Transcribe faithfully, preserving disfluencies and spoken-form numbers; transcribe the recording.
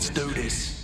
Let's do this.